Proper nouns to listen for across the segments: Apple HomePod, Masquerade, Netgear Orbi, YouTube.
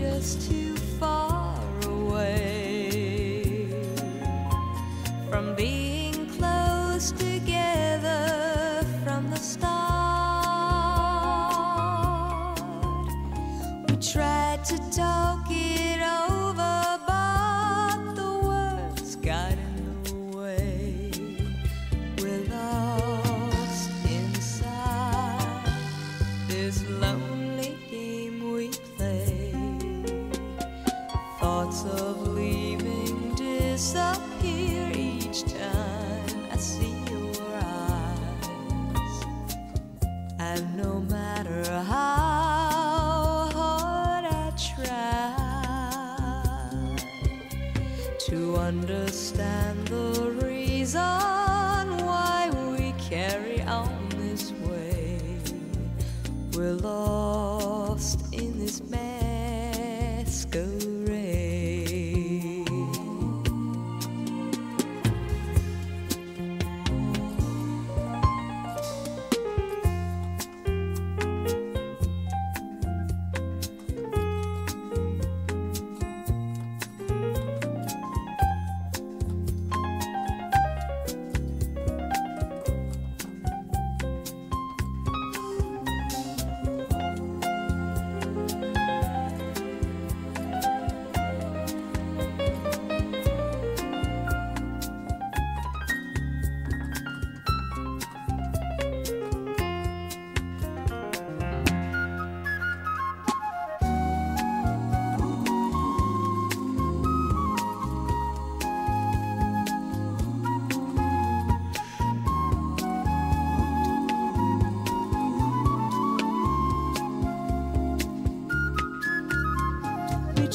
just too far away from being close together from the start. We tried to talk it over, but the words got in the way. We're lost inside this lonely game we play. Thoughts of leaving disappear each time I see your eyes. And no matter how hard I try to understand the reason why we carry on this way, we're lost in this masquerade.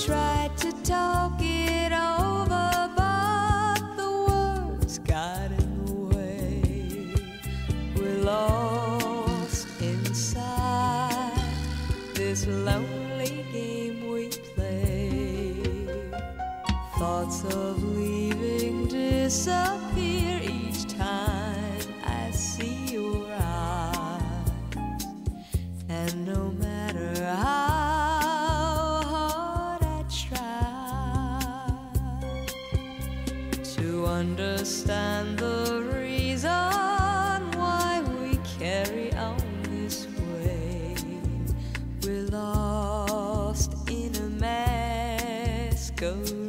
Tried to talk it over, but the words got in the way. We're lost inside this lonely game we play. Thoughts of leaving disappear each time I see your eyes. And no matter how to understand the reason why we carry on this way, we're lost in a masquerade.